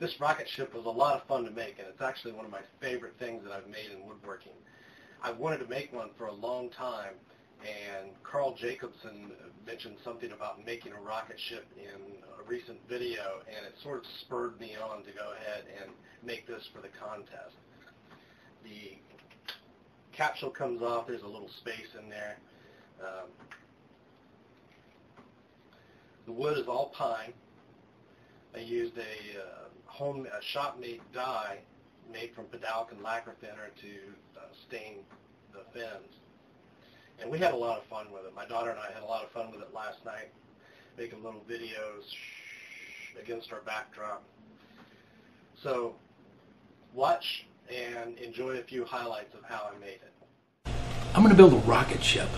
This rocket ship was a lot of fun to make, and it's actually one of my favorite things that I've made in woodworking. I've wanted to make one for a long time, and Carl Jacobson mentioned something about making a rocket ship in a recent video, and it sort of spurred me on to go ahead and make this for the contest. The capsule comes off, there's a little space in there. The wood is all pine. I used a shop-made die made from Pidalc and lacquer thinner to stain the fins. And we had a lot of fun with it. My daughter and I had a lot of fun with it last night, making little videos against our backdrop. So watch and enjoy a few highlights of how I made it. I'm going to build a rocket ship.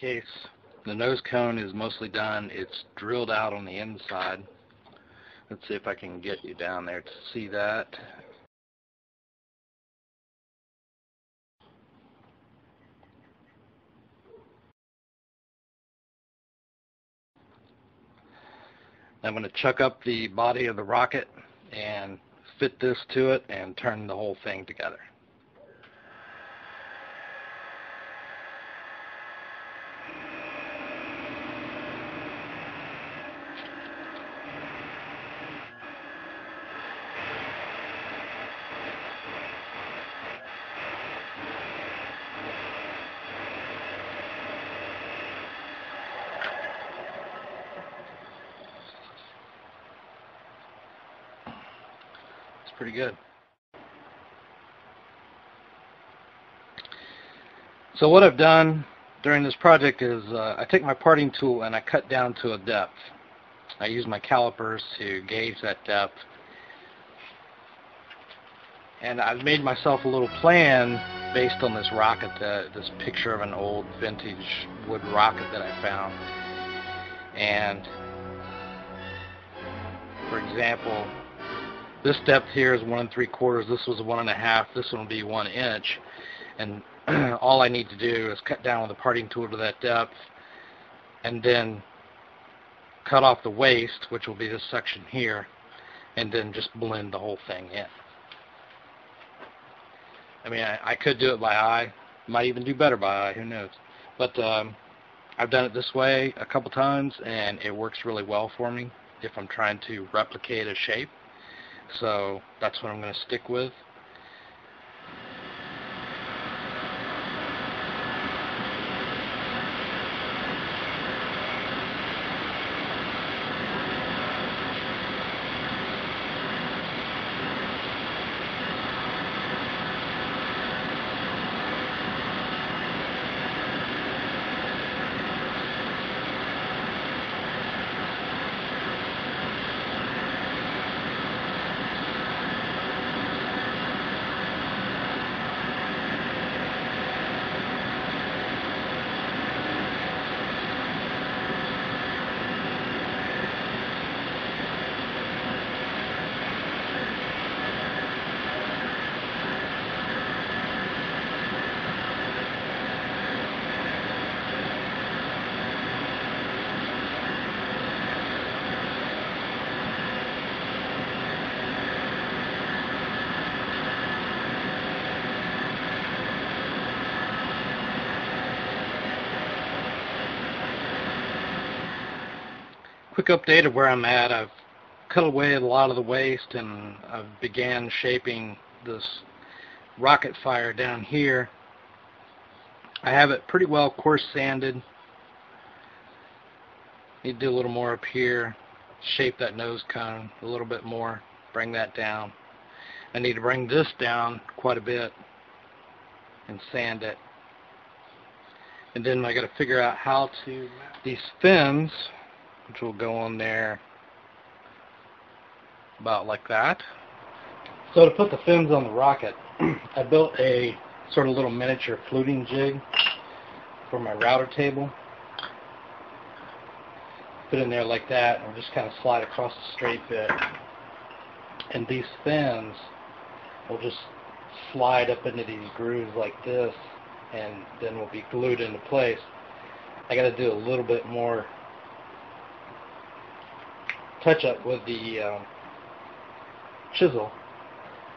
Case. The nose cone is mostly done. It's drilled out on the inside. Let's see if I can get you down there to see that. I'm going to chuck up the body of the rocket and fit this to it and turn the whole thing together. Pretty good. So what I've done during this project is I take my parting tool and I cut down to a depth. I use my calipers to gauge that depth, and I've made myself a little plan based on this rocket, this picture of an old vintage wood rocket that I found. And for example, this depth here is 1 3/4. This was 1 1/2. This one will be 1 inch. And all I need to do is cut down with a parting tool to that depth, and then cut off the waist, which will be this section here, and then just blend the whole thing in. I mean, I could do it by eye. Might even do better by eye. Who knows? But I've done it this way a couple times, and it works really well for me if I'm trying to replicate a shape. So that's what I'm going to stick with. Quick update of where I'm at. I've cut away a lot of the waste and I've began shaping this rocket fire down here. I have it pretty well coarse sanded. Need to do a little more up here, shape that nose cone a little bit more, bring that down. I need to bring this down quite a bit and sand it. And then I got to figure out how to these fins, which will go on there about like that. So to put the fins on the rocket, I built a sort of little miniature fluting jig for my router table. Put in there like that and just kind of slide across the straight bit. And these fins will just slide up into these grooves like this, and then will be glued into place. I got to do a little bit more touch-up with the chisel,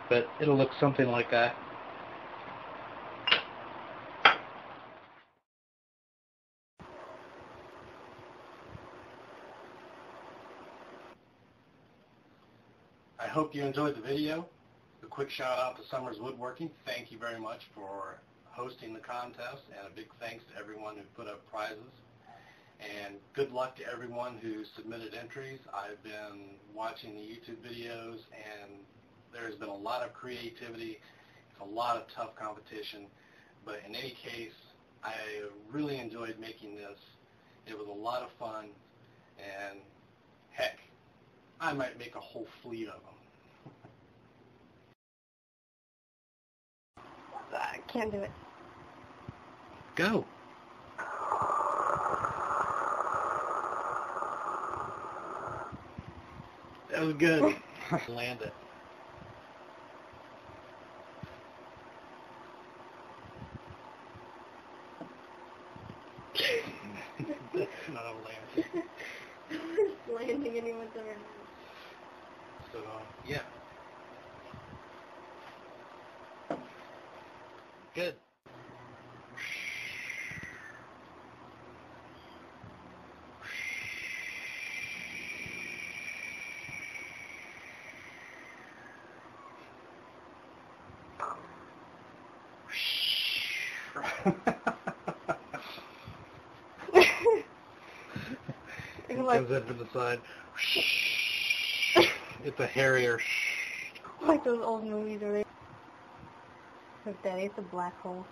but it'll look something like that. I hope you enjoyed the video. A quick shout out to Summer's Woodworking. Thank you very much for hosting the contest, and a big thanks to everyone who put up prizes. And good luck to everyone who submitted entries. I've been watching the YouTube videos, and there's been a lot of creativity. It's a lot of tough competition, but in any case, I really enjoyed making this. It was a lot of fun, and heck, I might make a whole fleet of them. I can't do it. Go. That was good. Land it. That's not a landing. Landing anyone's ever. So, yeah. Good. It comes in from the side. It's a hairier. Like those old movies where they with Daddy, it's a black hole.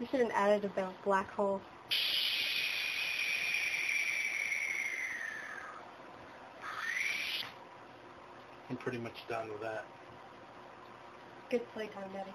We shouldn't add it about black hole. I'm pretty much done with that. Good playtime, Daddy.